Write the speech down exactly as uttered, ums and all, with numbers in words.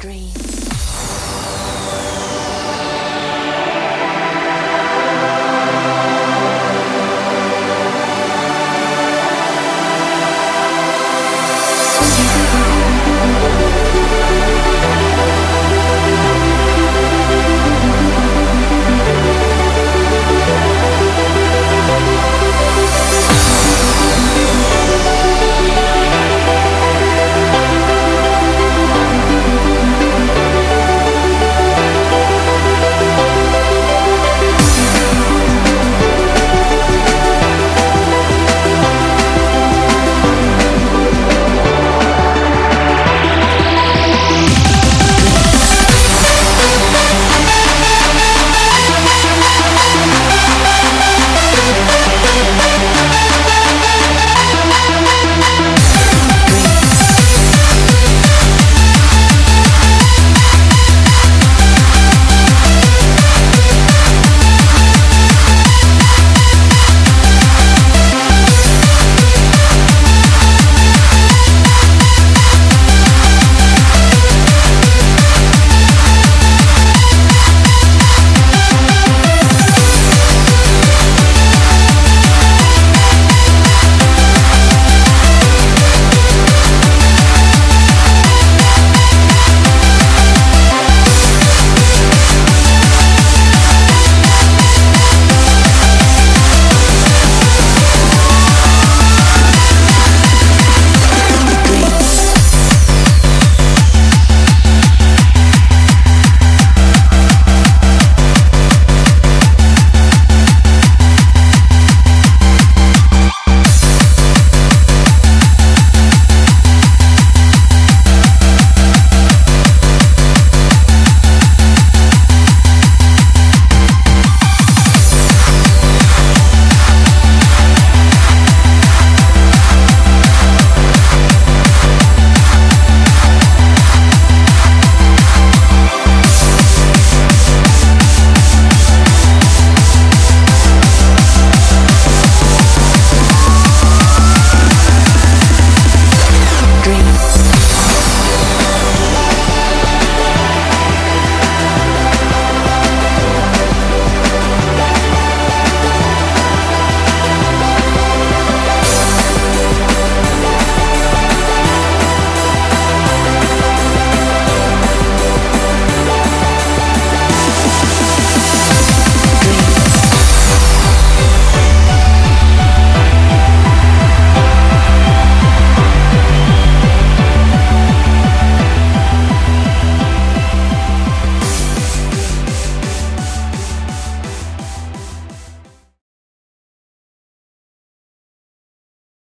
dreams.